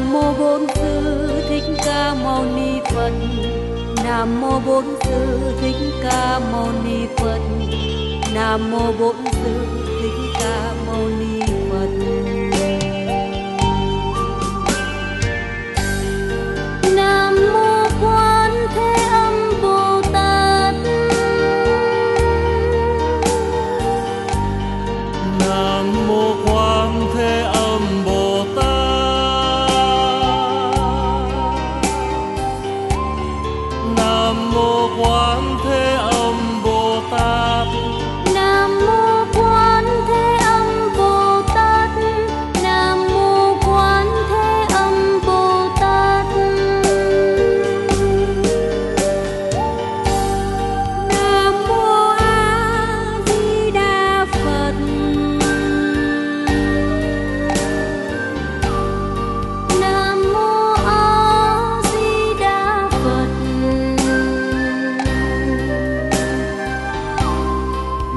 Nam mô Bổn Sư Thích Ca Mâu Ni Phật. Nam mô Bổn Sư Thích Ca Mâu Ni Phật. Nam mô Bổn Sư Thích Ca Mâu Ni Phật. Nam mô Quan Thế Âm Bồ Tát. Nam mô Quan Thế Âm Bồ Tát. Nam mô Quan Thế Âm Bồ Tát.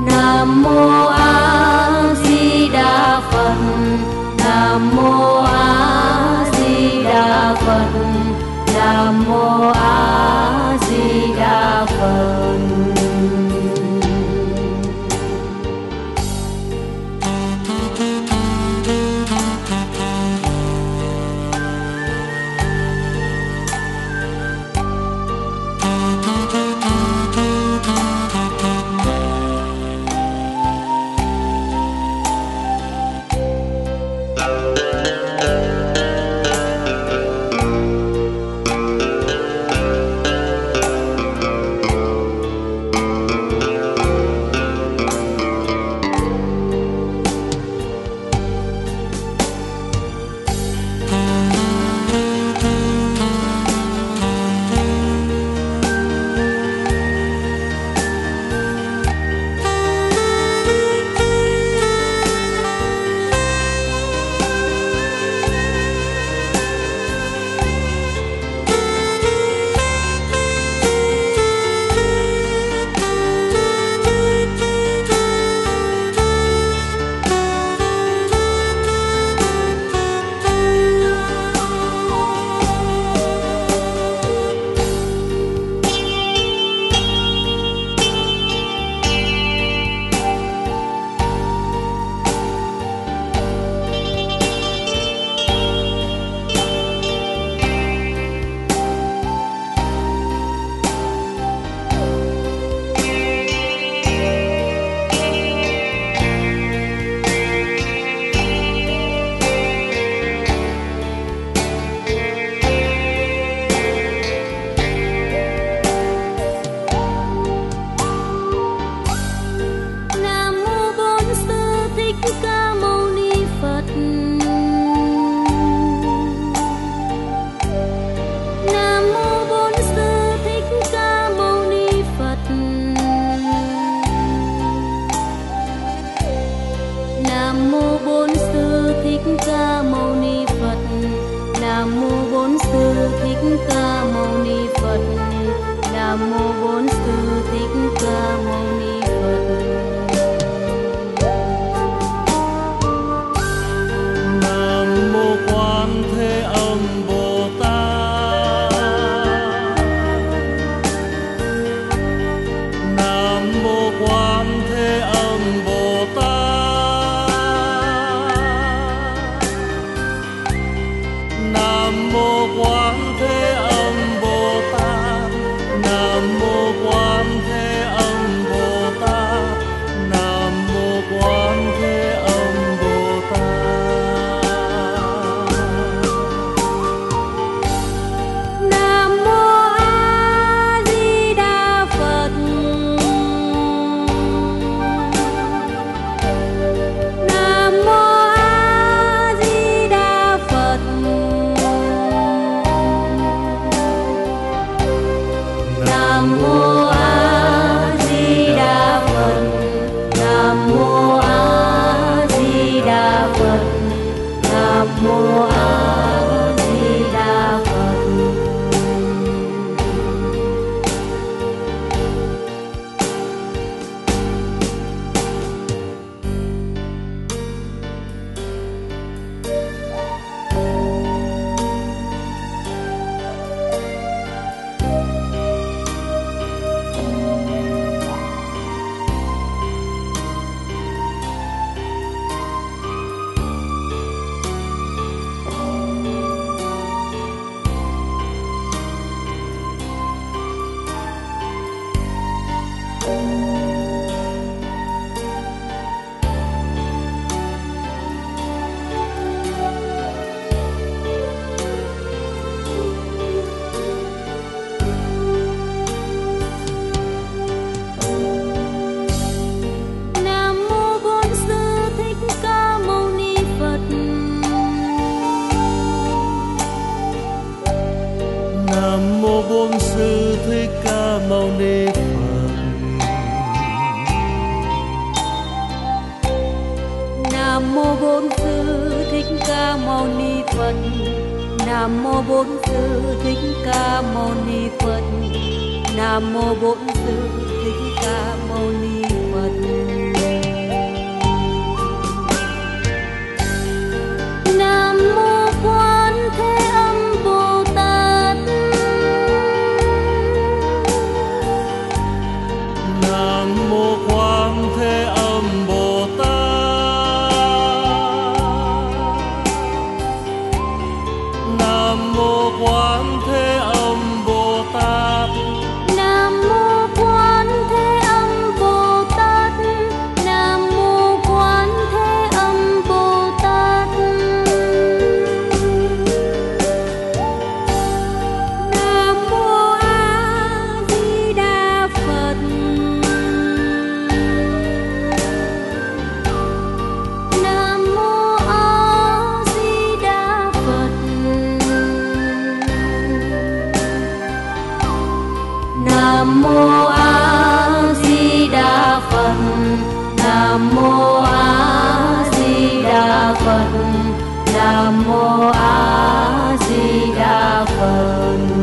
Nam mô A Di Đà Phật. Nam mô A Di Đà Phật. Nam mô A Di Đà Phật. Nam mô Bổn Sư Thích Ca Mâu Ni Phật. Nam mô Bổn Sư Thích Ca Mâu Ni Phật. Nam mô Bổn Sư Thích Ca Mâu Ni Phật. Nam mô Bổn Sư Thích Ca Mâu Ni Phật. Nam mô Quan Thế Âm Bồ Tát. Nam mô Quan Thế Âm Bồ Tát. Nam mô Quan Thế Âm Bồ Tát. Nam mô A Di Đà Phật. Nam mô A Di Đà Phật. Nam mô A Di Đà Phật.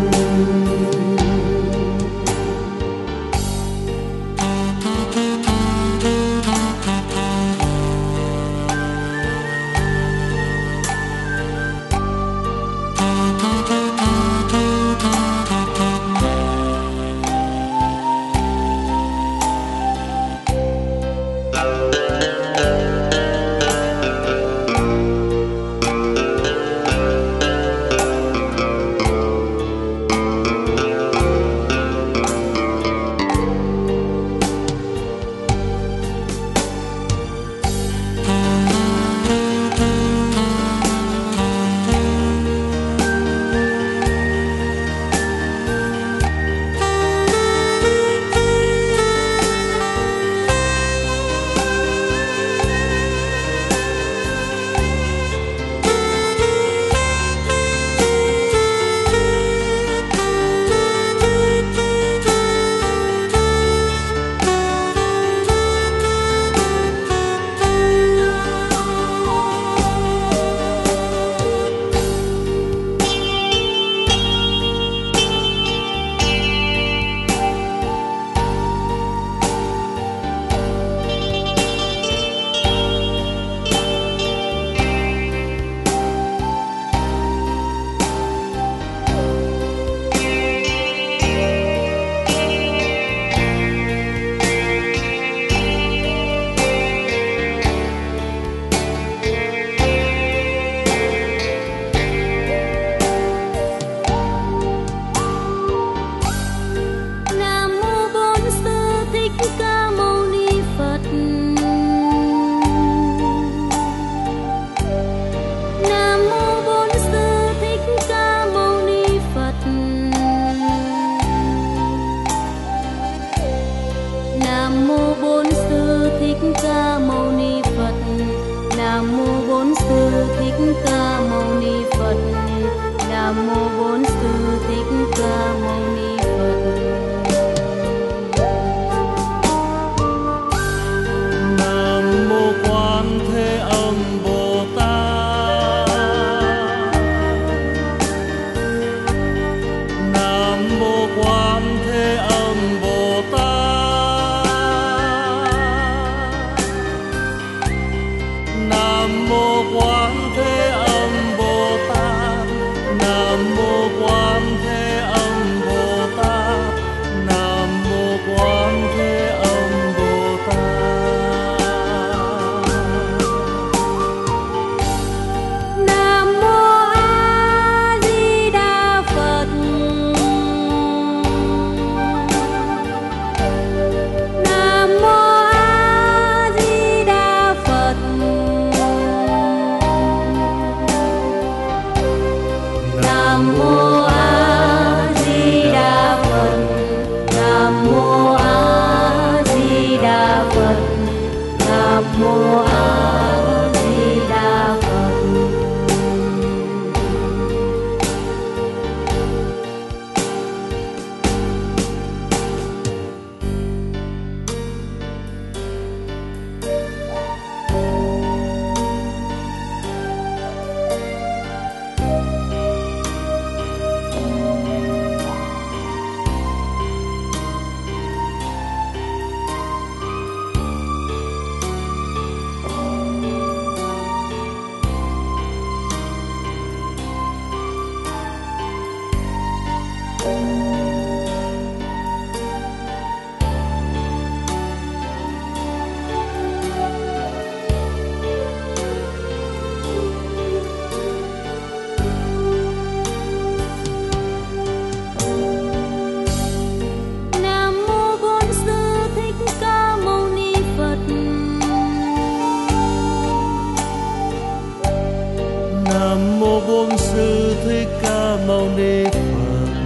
Nam mô Bổn Sư Thích Ca Mâu Ni Phật.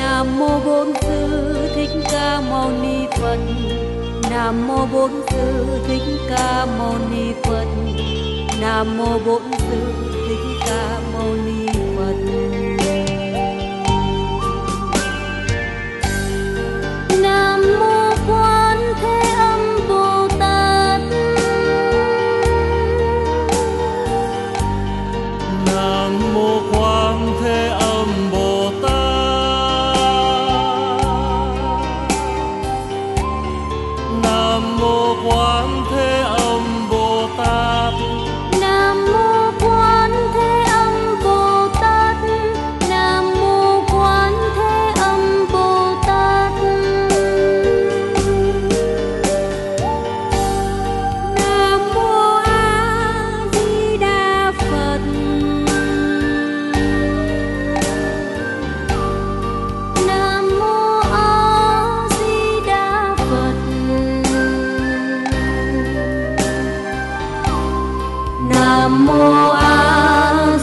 Nam mô Bổn Sư Thích Ca Mâu Ni Phật. Nam mô Bổn Sư Thích Ca Mâu Ni Phật. Nam mô Bổn Sư Thích Ca Mâu Ni Phật. Nam mô Quan Thế Âm Bồ Tát. Nam mô Quan Thế Âm Bồ Tát. Nam mô Quan Thế Âm Bồ Tát. Nam mô A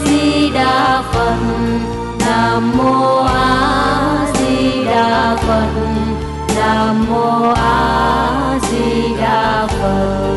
Di Đà Phật. Nam mô A Di Đà Phật. Nam mô A Di Đà Phật.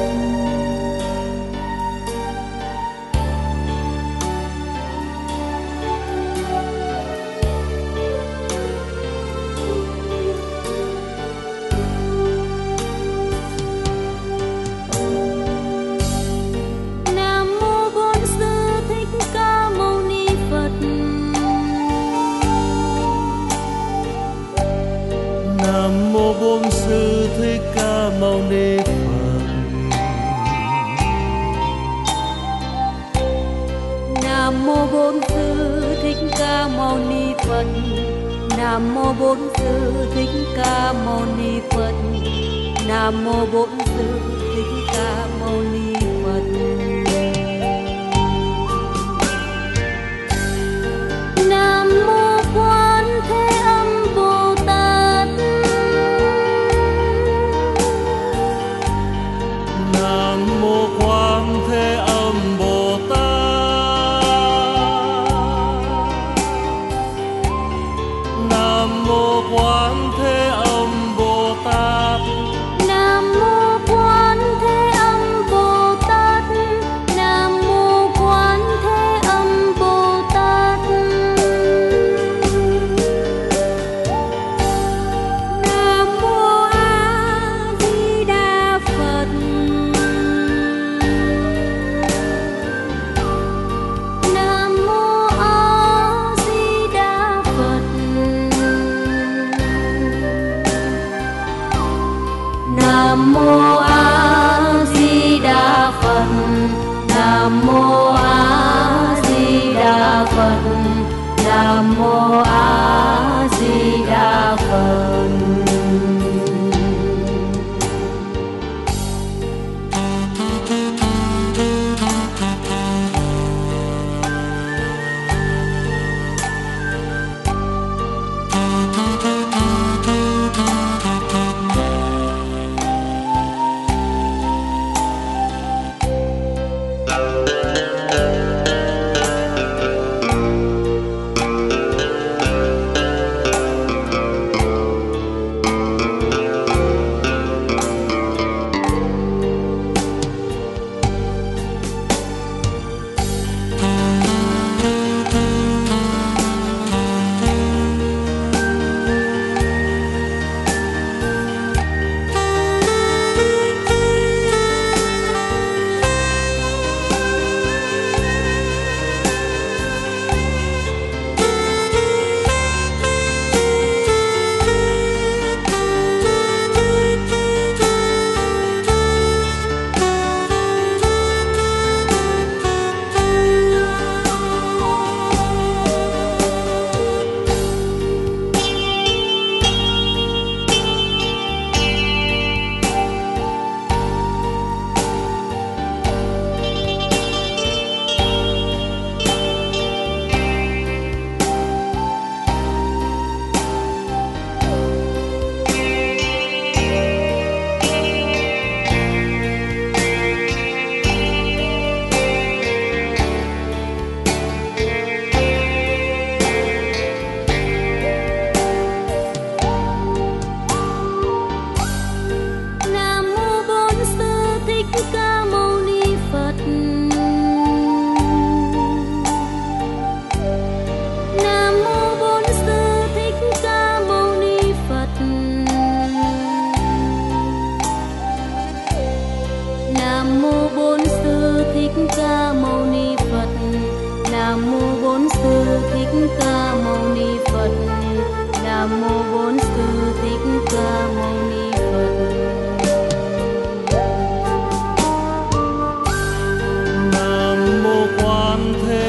Nam mô Quan Thế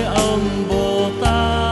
Âm Bồ Tát,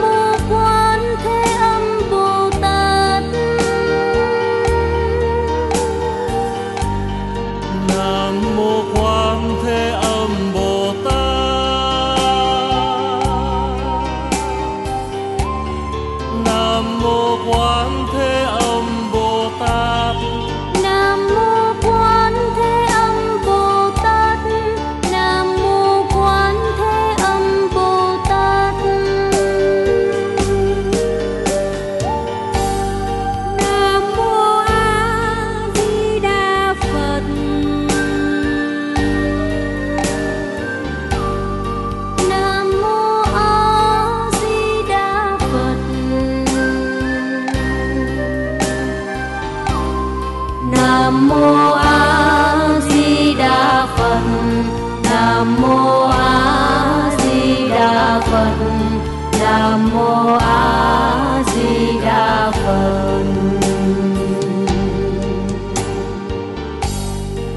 mô Quán Thế Âm Bồ Tát. Nam mô Quán Thế Âm Bồ Tát. Nam mô Quán Thế Âm Bồ Tát. Nam mô Quán Thế Âm Bồ Tát. Nam mô Quán Thế Âm Bồ Tát. Nam mô A Di Đà Phật. Nam mô A Di Đà Phật. Nam mô A Di Đà Phật. Nam mô A Di Đà Phật. Nam mô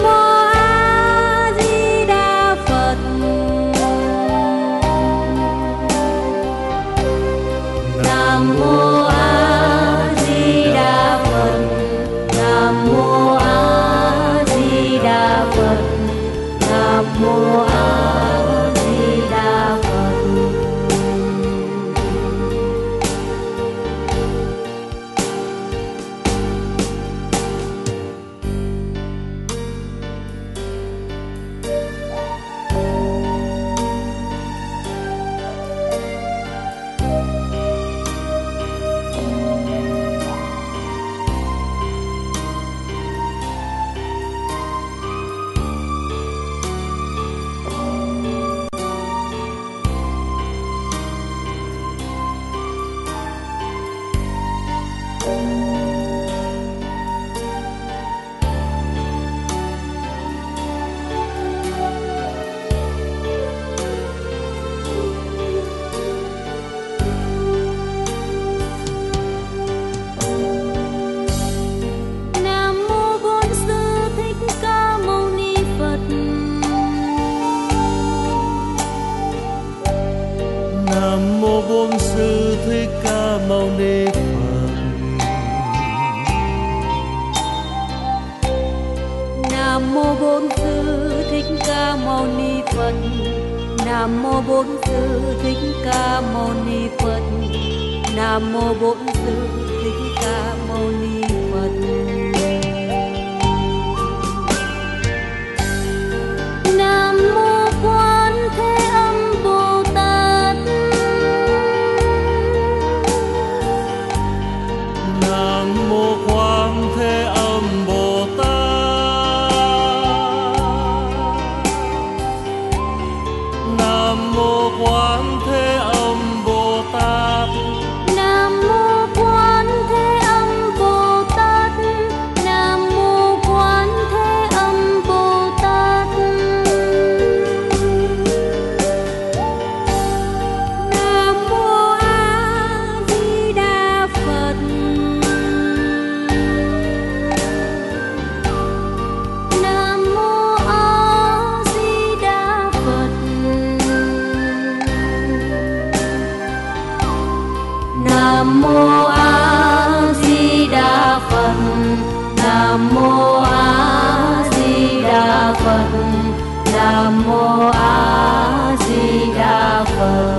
A Di Đà Phật. Mô Bổn Sư Thích Ca Mâu Ni Phật. Nam Mô Bổn Sư Thích Ca Mâu Ni Phật. Nam Mô Bổn Sư Thích Ca Mâu Ni Phật. Nam Mô Bổn Sư Thích Ca Mâu Ni Phật. Nam Mô A Di Đà Phật. Nam Mô A Di Đà Phật. Nam Mô A Di Đà Phật.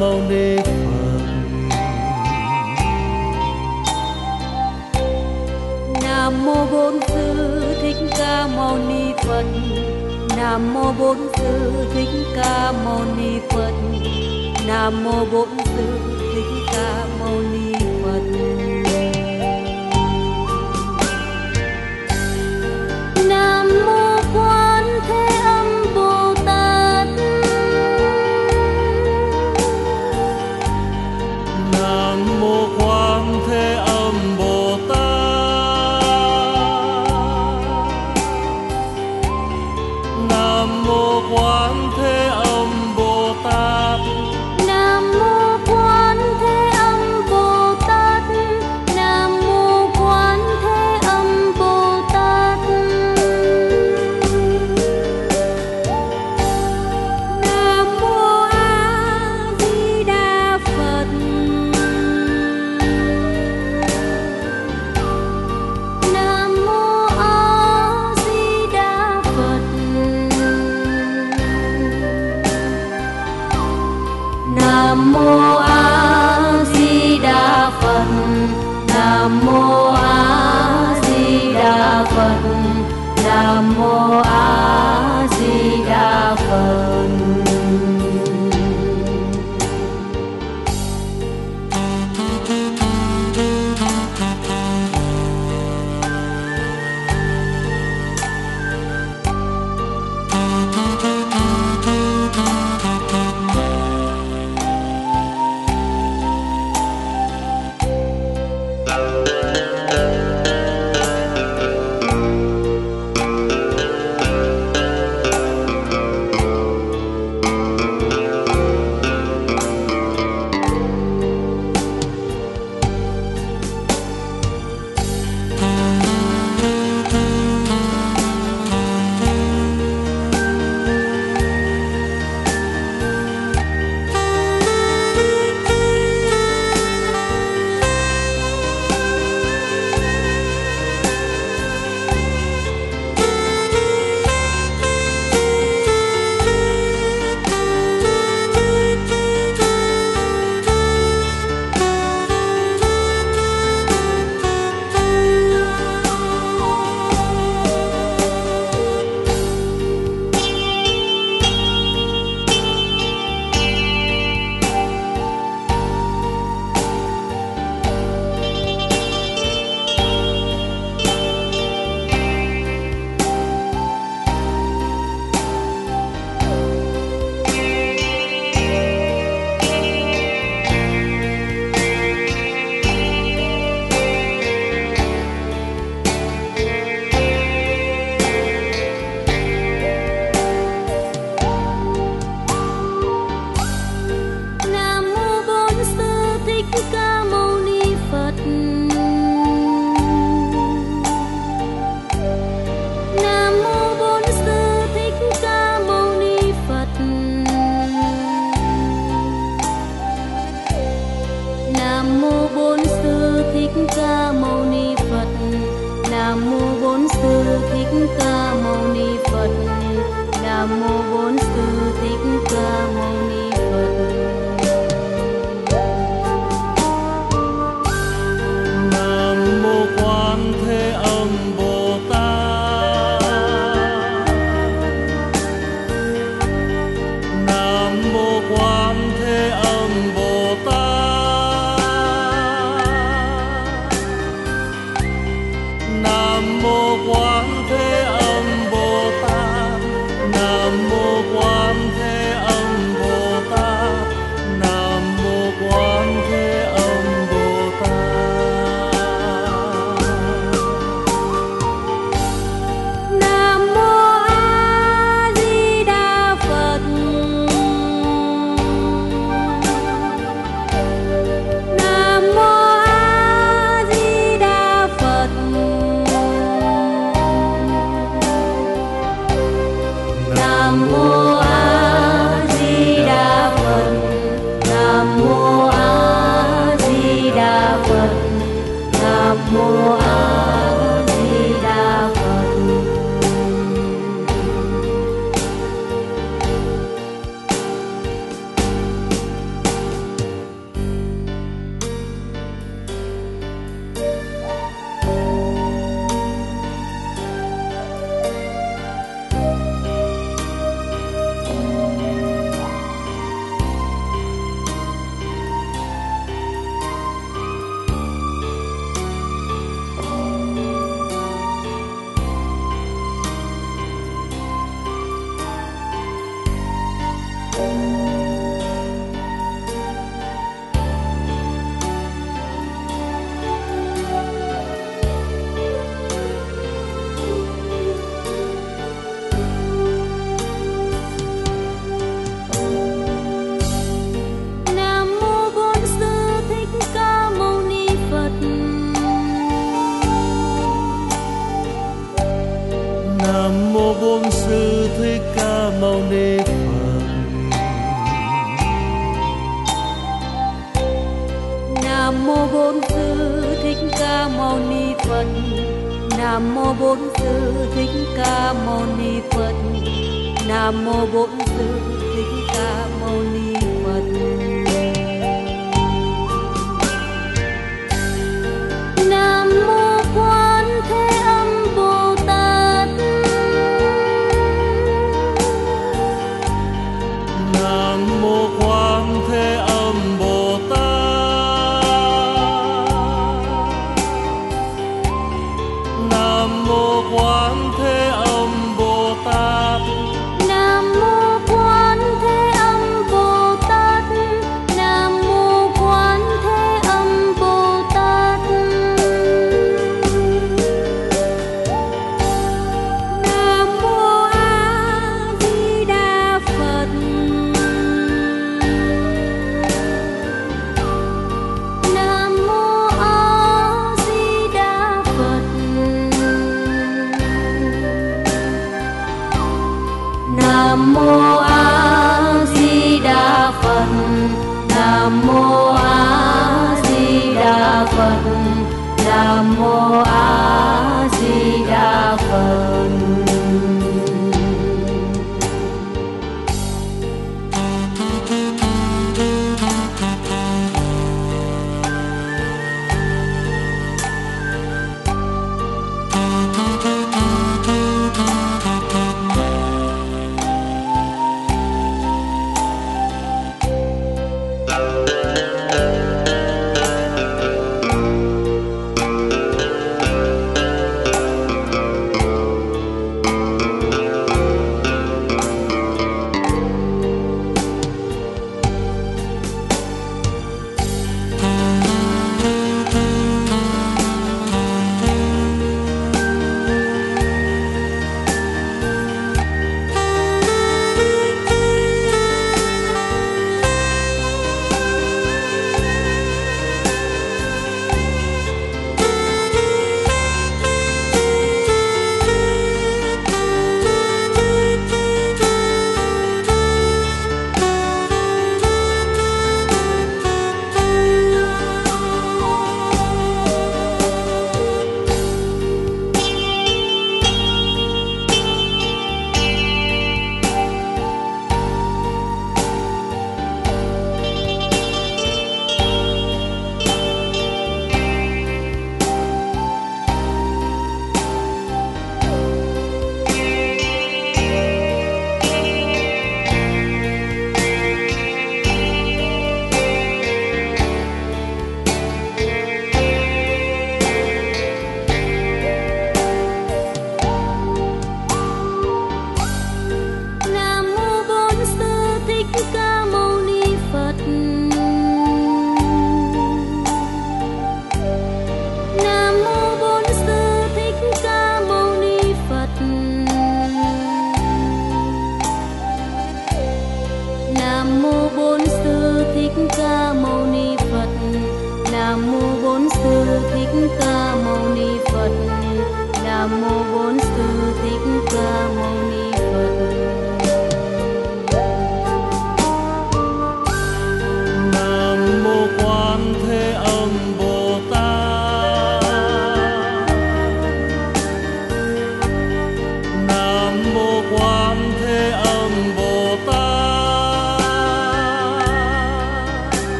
Mâu Ni Phật. Nam mô Bổn Sư Thích Ca Mâu Ni Phật. Nam mô Bổn Sư Thích Ca Mâu Ni Phật. Nam mô Bổn Sư Thích Ca Mâu Ni Phật. Nam mô Quan Thế Âm Bồ Tát. Nam mô Bổn Sư Thích Ca Mâu Ni Phật. Nam mô Bổn Sư Thích Ca Mâu Ni Phật. Nam mô Bổn Sư Thích Ca Mâu Ni Phật. Nam mô Quan Thế Âm Bồ Tát. Nam mô Quan Thế Âm Bồ Tát. Nam mô Quan Thế Âm Bồ Tát. Nam mô A Di Đà Phật. Nam mô A Di Đà Phật. Nam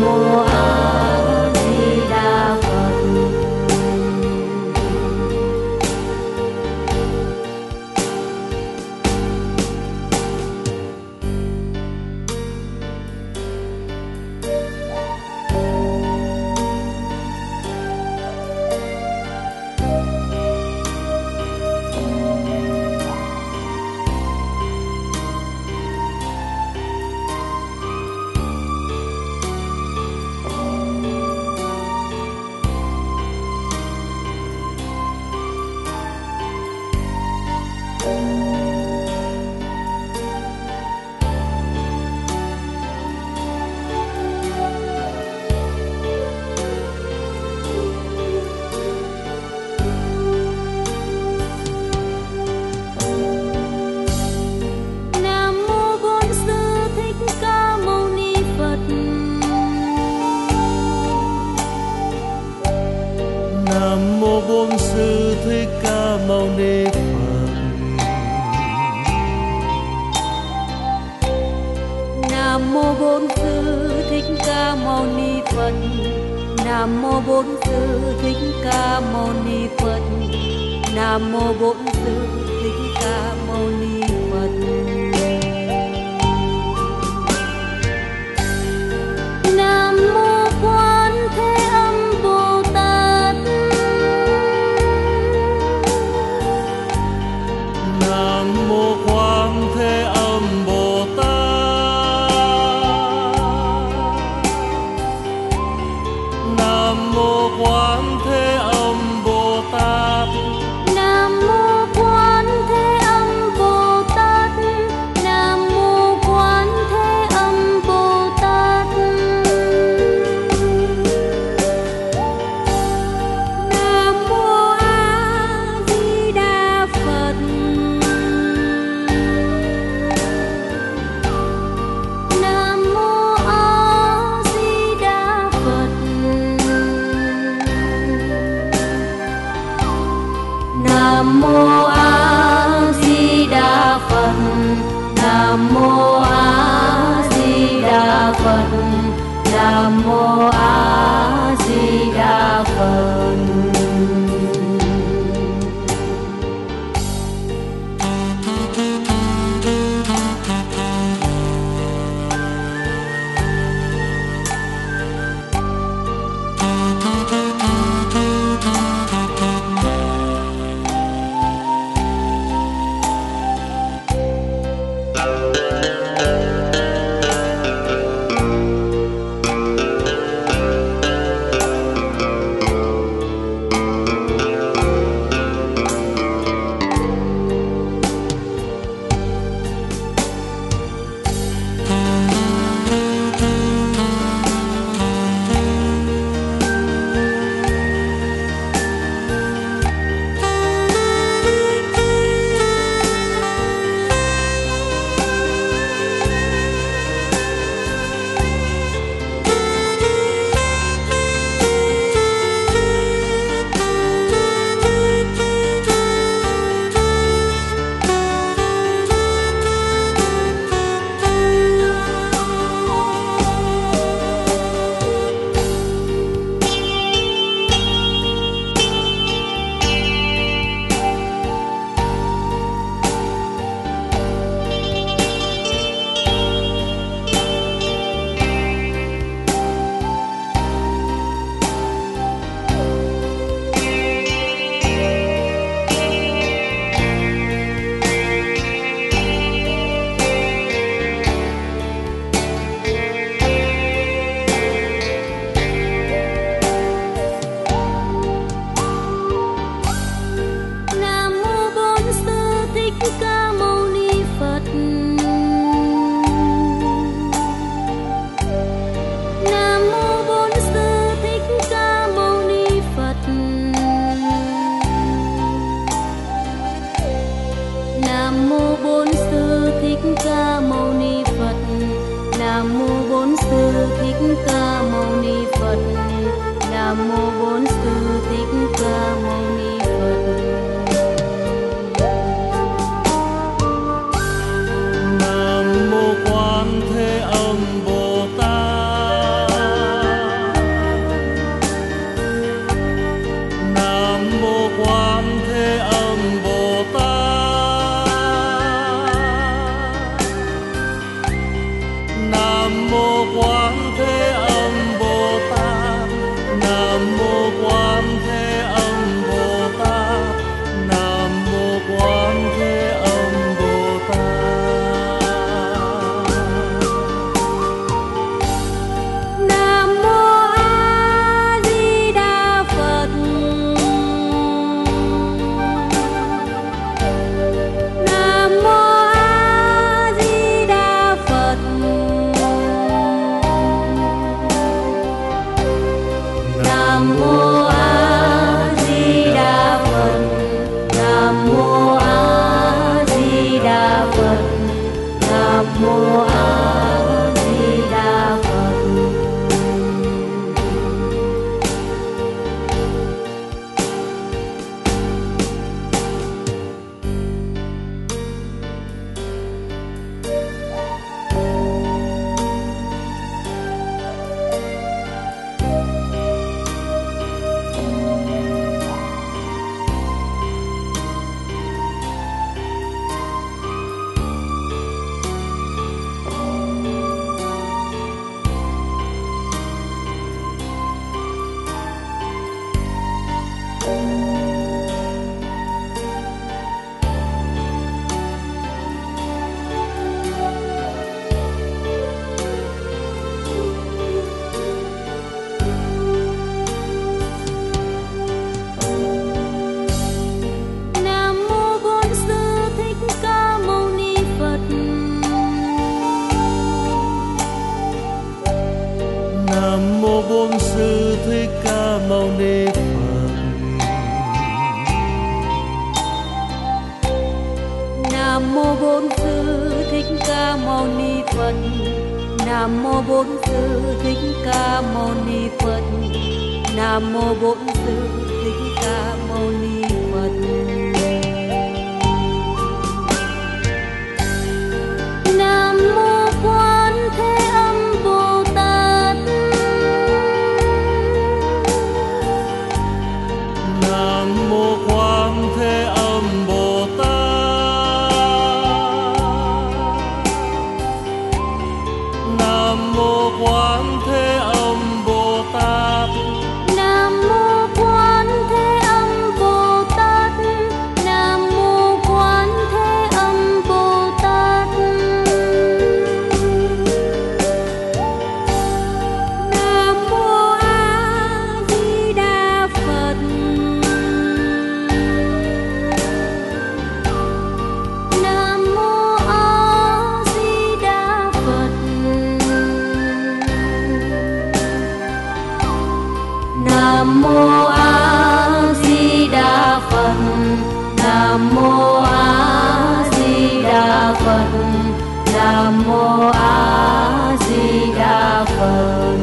mô A Di Đà Phật. Phật. Nam mô Bổn Sư Thích Ca Mâu Ni Phật. Nam mô Bổn Sư Thích Ca Mâu Ni Phật. Nam mô Quán Thế Âm Bồ Tát. Nam mô Quán Thế Âm Bồ Tát. Nam mô Quán Thế Âm Bồ Tát. Nam mô A Di Đà Phật. Nam mô A Di Đà Phật. Nam mô A Di Đà Phật. Buông Sư Thích Ca Mâu Ni Phật. Nam mô Bổn Sư Thích Ca Mâu Ni Phật. Nam mô Bổn Sư Thích Ca Mâu Ni Phật. Nam mô Bổn Sư Thích Ca Mâu Ni Phật. Nam mô Quan Thế Âm Bồ Tát. Nam mô Quan Thế Âm Bồ Tát. Nam mô Quan Thế Âm Bồ Tát. Nam mô A Di Đà Phật. Nam mô A Di Đà Phật. Nam mô A Di Đà Phật.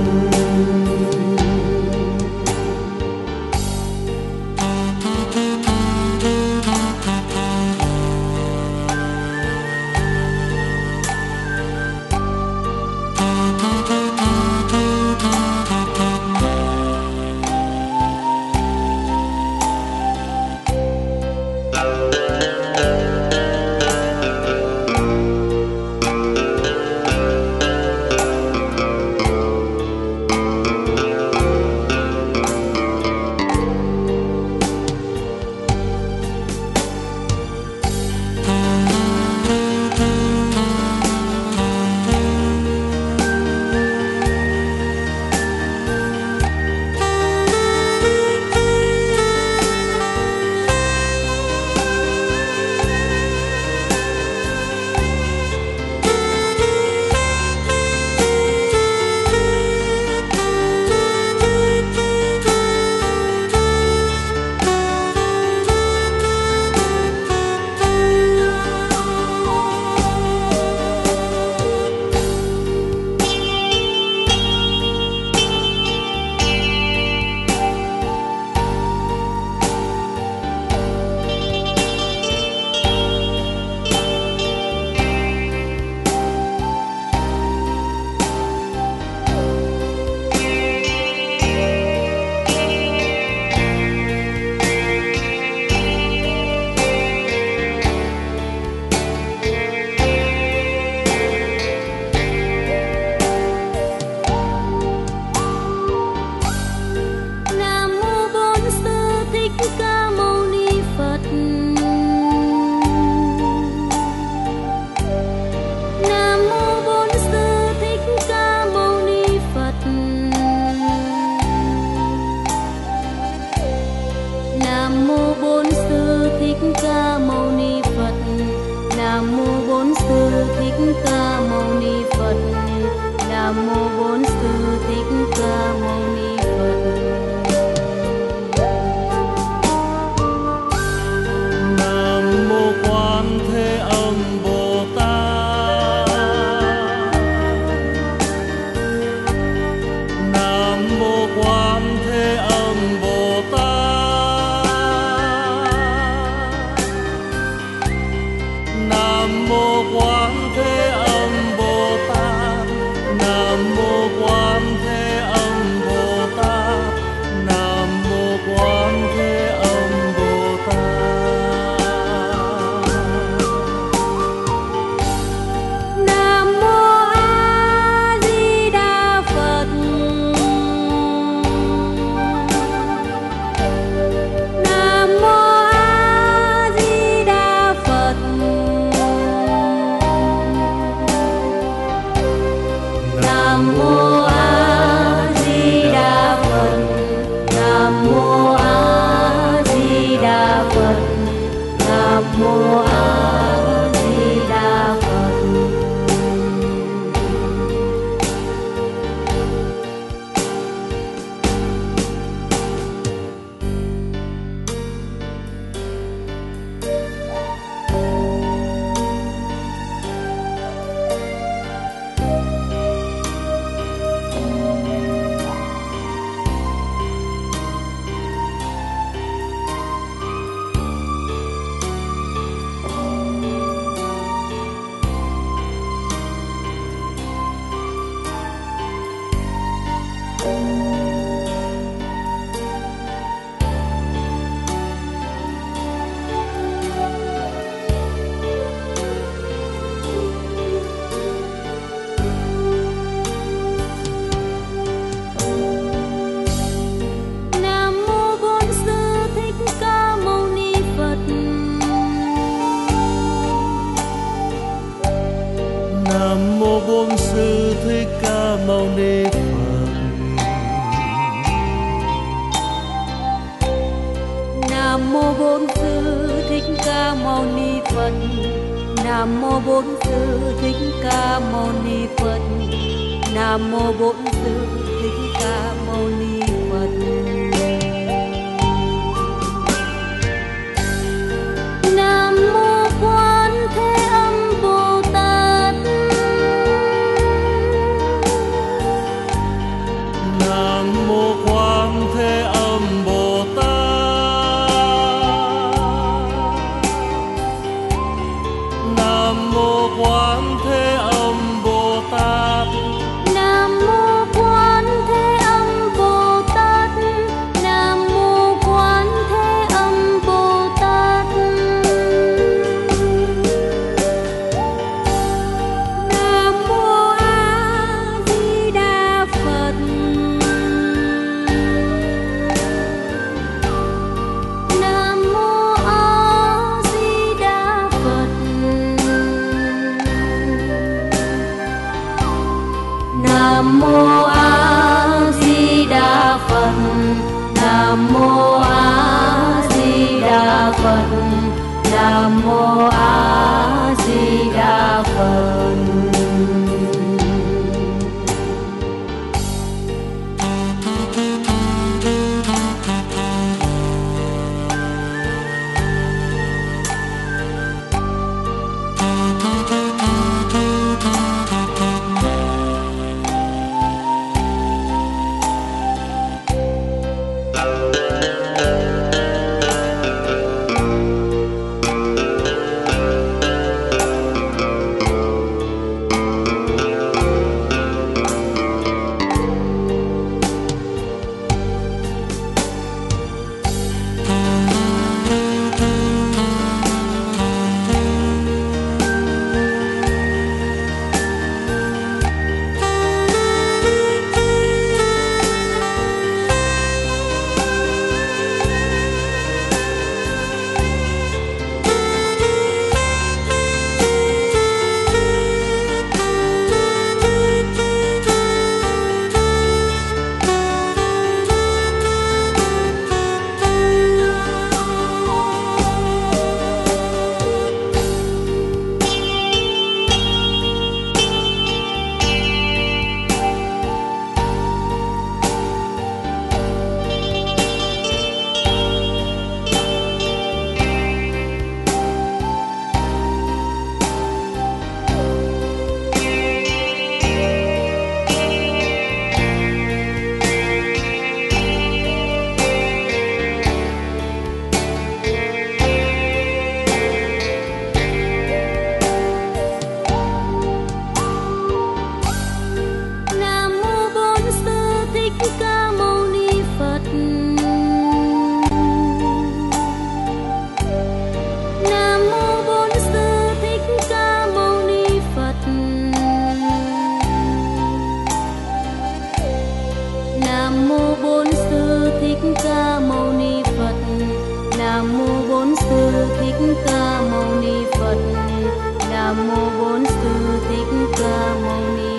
Nam mô Bổn Sư Thích Ca Mâu Ni Phật.